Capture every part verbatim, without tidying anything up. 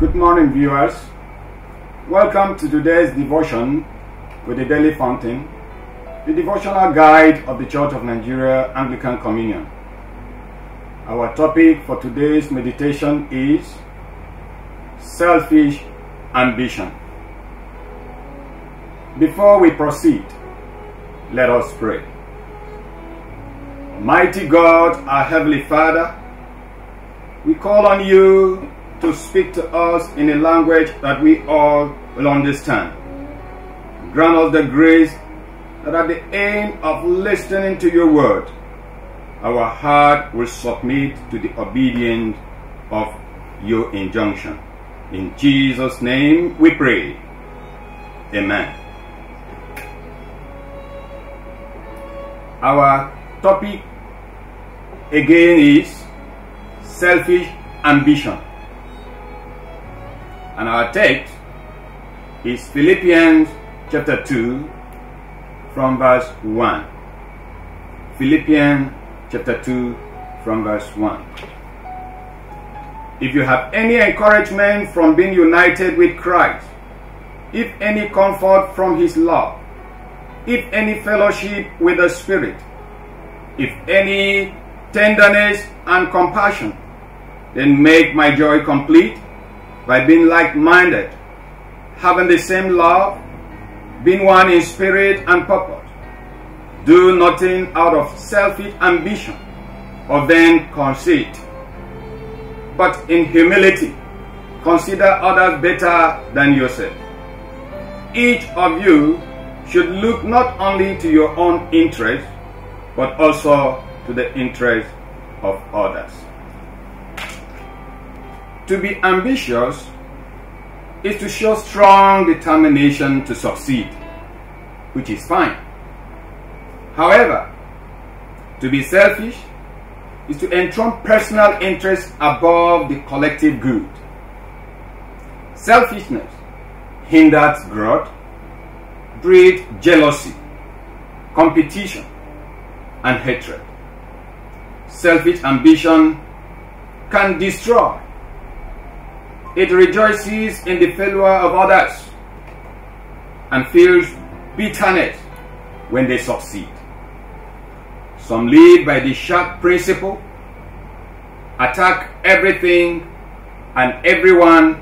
Good morning, viewers. Welcome to today's devotion with the Daily Fountain, the devotional guide of the Church of Nigeria Anglican Communion. Our topic for today's meditation is selfish ambition. Before we proceed, let us pray. Almighty God, our Heavenly Father, we call on you to speak to us in a language that we all will understand. Grant us the grace that at the end of listening to your word, our heart will submit to the obedience of your injunction. In Jesus' name we pray. Amen. Our topic again is selfish ambition. And our text is Philippians chapter two from verse one. Philippians chapter two from verse one. If you have any encouragement from being united with Christ, if any comfort from his love, if any fellowship with the Spirit, if any tenderness and compassion, then make my joy complete by being like-minded, having the same love, being one in spirit and purpose. Do nothing out of selfish ambition or vain conceit, but in humility consider others better than yourself. Each of you should look not only to your own interest, but also to the interest of others. To be ambitious is to show strong determination to succeed, which is fine. However, to be selfish is to enthrone personal interests above the collective good. Selfishness hinders growth, breeds jealousy, competition, and hatred. Selfish ambition can destroy. It rejoices in the failure of others and feels bitterness when they succeed. Some live by the shark principle, attack everything and everyone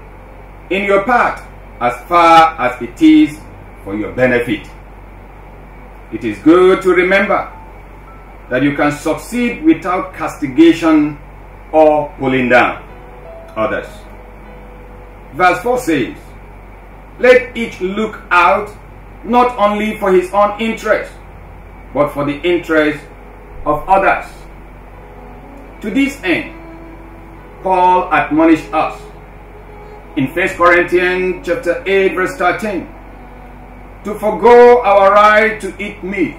in your path as far as it is for your benefit. It is good to remember that you can succeed without castigation or pulling down others. Verse four says, let each look out not only for his own interest, but for the interest of others. To this end, Paul admonished us in First Corinthians chapter eight, verse thirteen, to forgo our right to eat meat,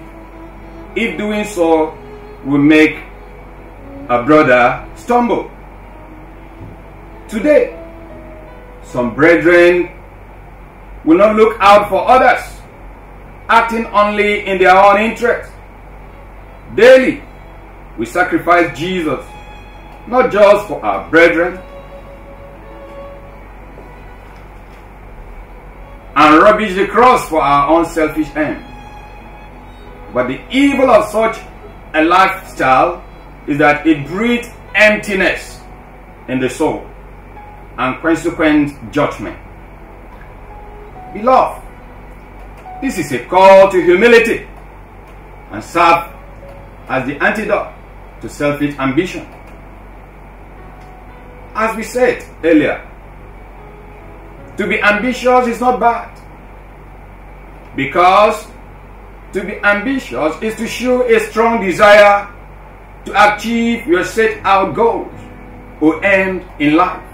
if doing so will make a brother stumble. Today, some brethren will not look out for others, acting only in their own interest. Daily, we sacrifice Jesus, not just for our brethren, and rubbish the cross for our own selfish end. But the evil of such a lifestyle is that it breeds emptiness in the soul and consequent judgment. Beloved, this is a call to humility and serve as the antidote to selfish ambition. As we said earlier, to be ambitious is not bad, because to be ambitious is to show a strong desire to achieve your set out goals or end in life.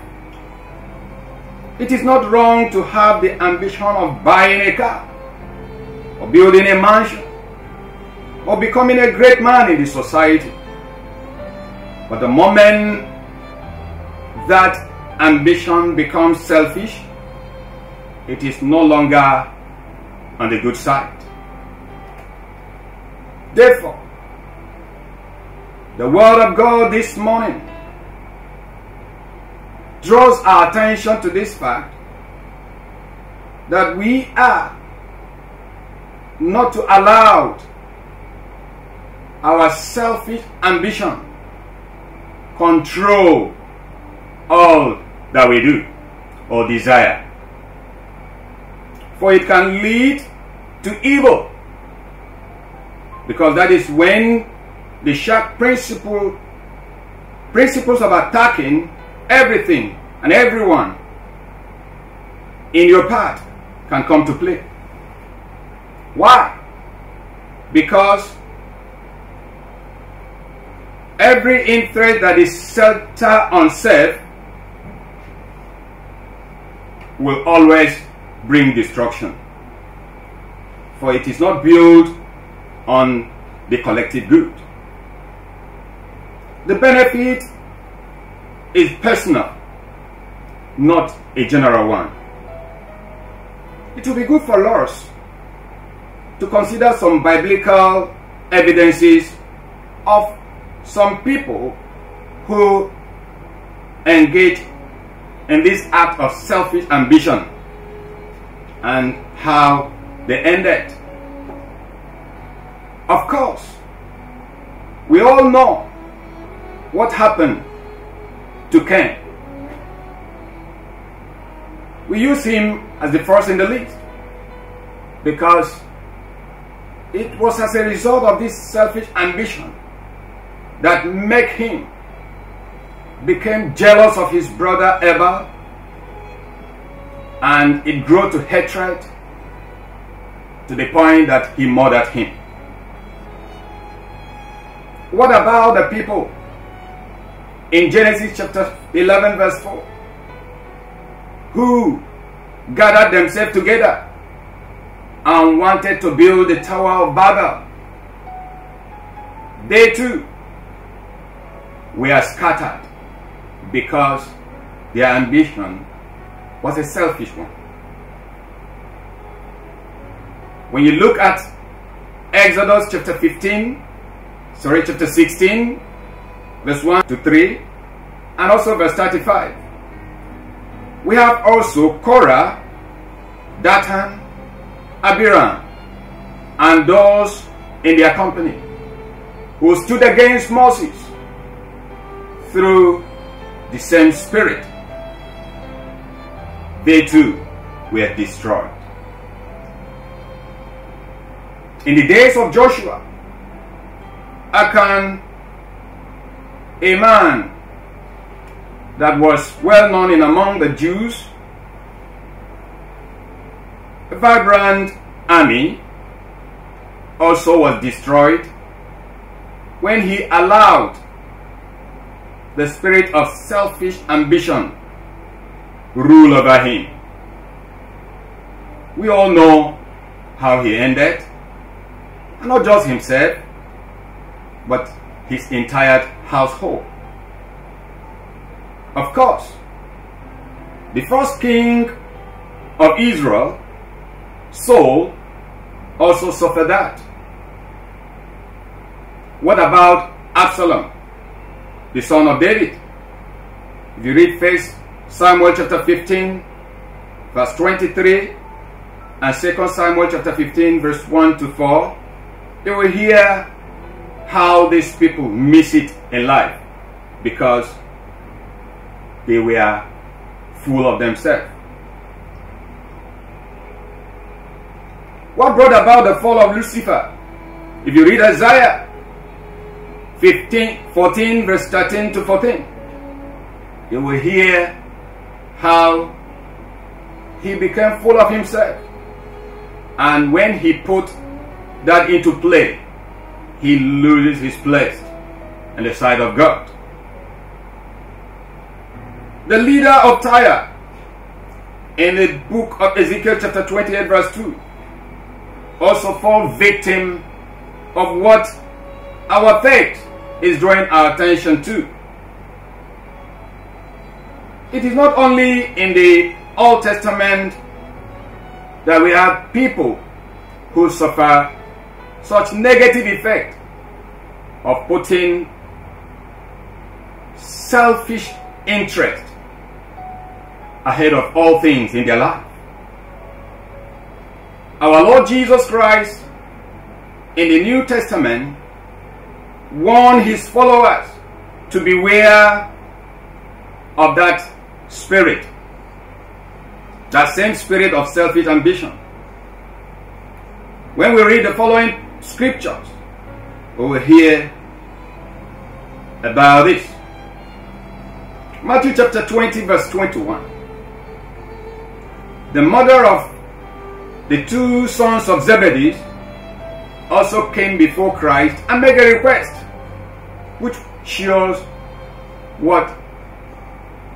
It is not wrong to have the ambition of buying a car, or building a mansion, or becoming a great man in the society. But the moment that ambition becomes selfish, it is no longer on the good side. Therefore, the word of God this morning draws our attention to this fact that we are not to allow our selfish ambition control all that we do or desire, for it can lead to evil, because that is when the sharp principle principles of attacking everything and everyone in your path can come to play. Why? Because every interest that is centered on self will always bring destruction, for it is not built on the collective good. The benefit is personal, not a general one. It will be good for us to consider some biblical evidences of some people who engage in this act of selfish ambition and how they ended. Of course, we all know what happened to Cain. We use him as the first in the list because it was as a result of this selfish ambition that made him became jealous of his brother Abel, and it grew to hatred to the point that he murdered him. What about the people in Genesis chapter eleven verse four who gathered themselves together and wanted to build the Tower of Babel? They too were scattered because their ambition was a selfish one. When you look at Exodus chapter fifteen, sorry, chapter sixteen, verse one to three, and also verse thirty-five, we have also Korah, Dathan, Abiram, and those in their company who stood against Moses through the same spirit. They too were destroyed. In the days of Joshua, Achan, a man that was well known in among the Jews, a vibrant army, also was destroyed when he allowed the spirit of selfish ambition rule over him. We all know how he ended, and not just himself, but his entire household. Of course, the first king of Israel, Saul, also suffered that. What about Absalom, the son of David? If you read first Samuel chapter fifteen, verse twenty-three, and second Samuel chapter fifteen, verse one to four, you will hear how these people miss it in life because they were full of themselves. What brought about the fall of Lucifer? If you read Isaiah fifteen, fourteen, verse thirteen to fourteen, you will hear how he became full of himself, and when he put that into play, he loses his place in the sight of God. The leader of Tyre, in the book of Ezekiel chapter twenty-eight verse two, also fall victim of what our faith is drawing our attention to. It is not only in the Old Testament that we have people who suffer such negative effect of putting selfish interest ahead of all things in their life. Our Lord Jesus Christ in the New Testament warned his followers to beware of that spirit, that same spirit of selfish ambition. When we read the following scriptures, we will hear about this. Matthew chapter twenty, verse twenty-one. The mother of the two sons of Zebedee also came before Christ and made a request, which shows what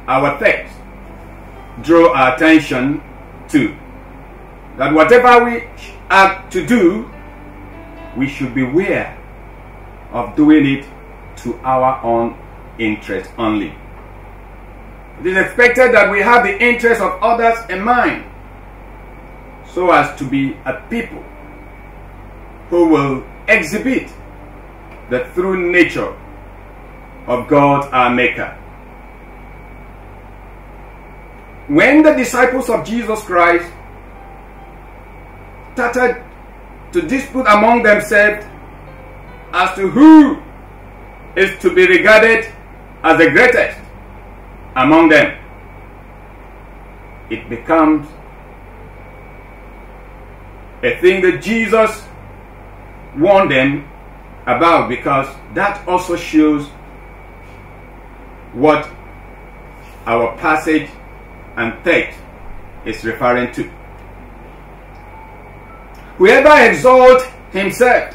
our text drew our attention to. That whatever we are to do, we should beware of doing it to our own interest only. It is expected that we have the interests of others in mind, so as to be a people who will exhibit the true nature of God our Maker. When the disciples of Jesus Christ started to dispute among themselves as to who is to be regarded as the greatest among them, it becomes a thing that Jesus warned them about, because that also shows what our passage and text is referring to. Whoever exalts himself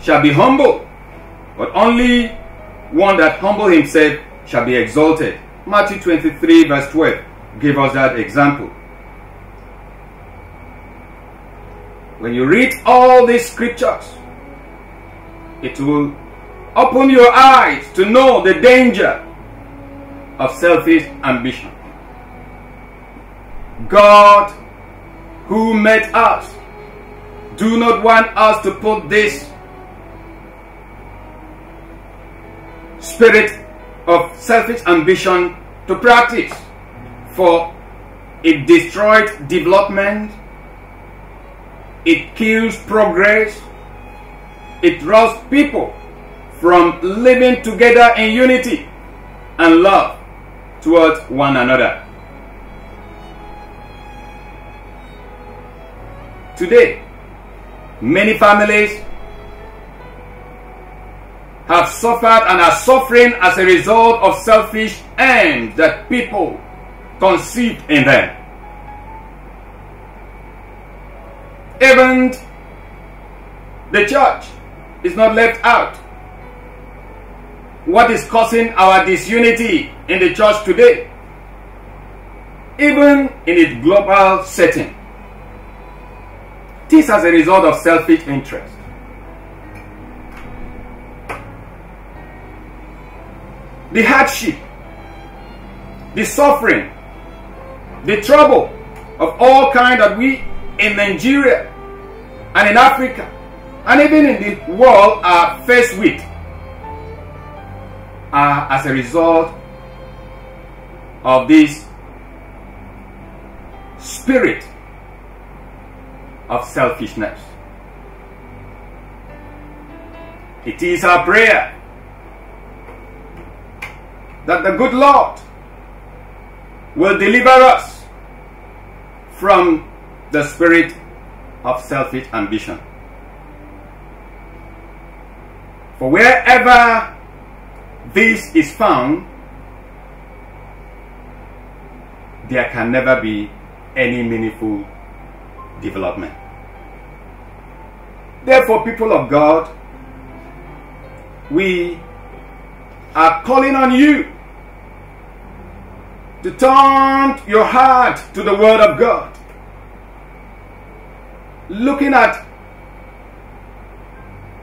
shall be humbled, but only one that humbles himself shall be exalted. Matthew twenty-three verse twelve gives us that example. When you read all these scriptures, it will open your eyes to know the danger of selfish ambition. God, who made us, do not want us to put this spirit of selfish ambition to practice, for it destroys development, it kills progress, it robs people from living together in unity and love towards one another. Today, many families have suffered and are suffering as a result of selfish aims that people conceived in them. Even the church is not left out. What is causing our disunity in the church today, even in its global setting, this as a result of selfish interest. The hardship, the suffering, the trouble of all kinds that we in Nigeria and in Africa and even in the world are faced with are as a result of this spirit of selfishness. It is our prayer that the good Lord will deliver us from the spirit of selfish ambition. For wherever this is found, there can never be any meaningful development. Therefore, people of God, we are calling on you to turn your heart to the Word of God, looking at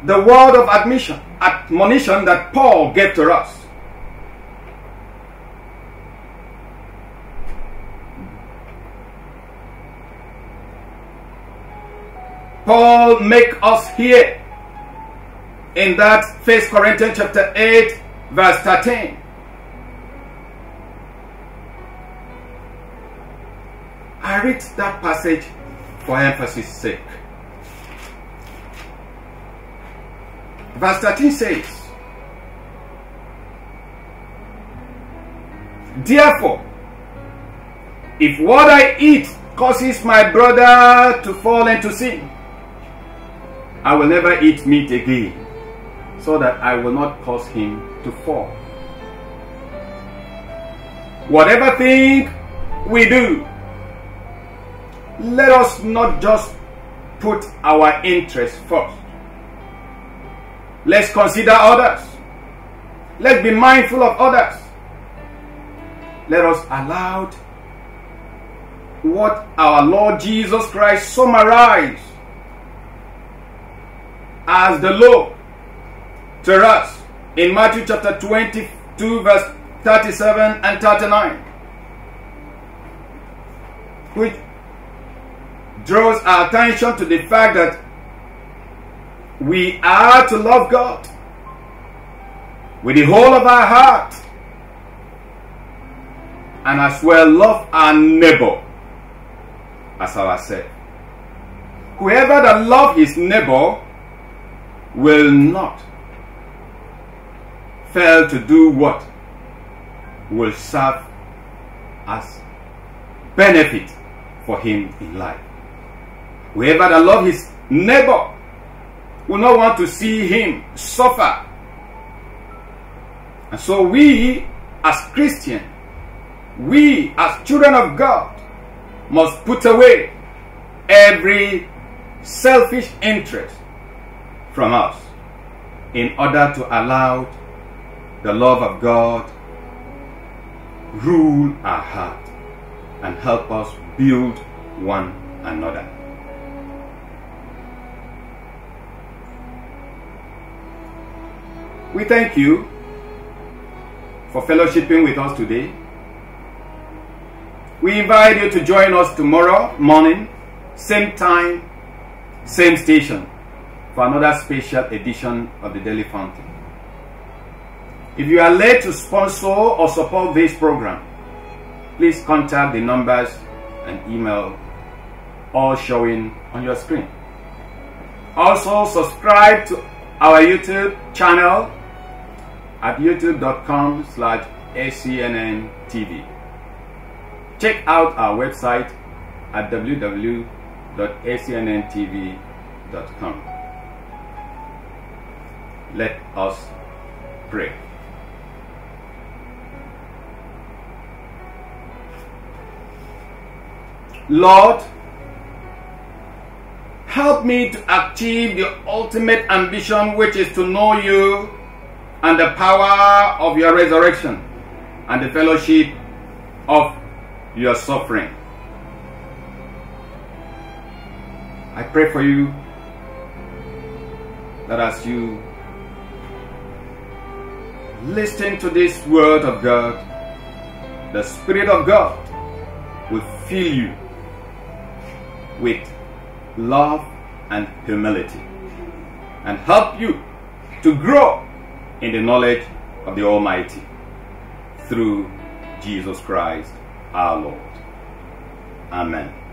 the word of admonition, admonition that Paul gave to us. Paul makes us hear in that First Corinthians chapter eight, verse thirteen. I read that passage for emphasis sake. Verse thirteen says, therefore, if what I eat causes my brother to fall into sin, I will never eat meat again, so that I will not cause him to fall. Whatever thing we do, let us not just put our interests first. Let's consider others. Let's be mindful of others. Let us allow what our Lord Jesus Christ summarized as the law to us in Matthew chapter twenty-two, verse thirty-seven and thirty-nine, which draws our attention to the fact that we are to love God with the whole of our heart, and as well love our neighbor as ourselves. Whoever that loves his neighbor will not fail to do what will serve as benefit for him in life. Whoever that loves his neighbor will not want to see him suffer. And so we as Christians, we as children of God, must put away every selfish interest from us in order to allow the love of God rule our heart and help us build one another. We thank you for fellowshipping with us today. We invite you to join us tomorrow morning, same time, same station, for another special edition of The Daily Fountain. If you are led to sponsor or support this program, please contact the numbers and email all showing on your screen. Also, subscribe to our YouTube channel at youtube dot com slash A C N N T V. Check out our website at w w w dot A C N N T V dot com. Let us pray. Lord, help me to achieve the ultimate ambition, which is to know you and the power of your resurrection and the fellowship of your suffering. I pray for you that as you listen to this word of God, the Spirit of God will fill you with love and humility and help you to grow in the knowledge of the Almighty through Jesus Christ our Lord. Amen.